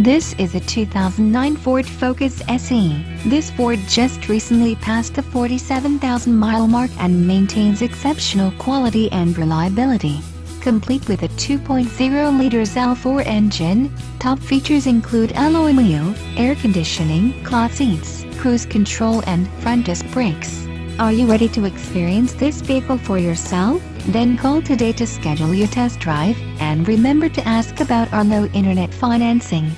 This is a 2009 Ford Focus SE. This Ford just recently passed the 47,000 mile mark and maintains exceptional quality and reliability. Complete with a 2.0 liters L4 engine, top features include alloy wheel, air conditioning, cloth seats, cruise control and front disc brakes. Are you ready to experience this vehicle for yourself? Then call today to schedule your test drive, and remember to ask about our low internet financing.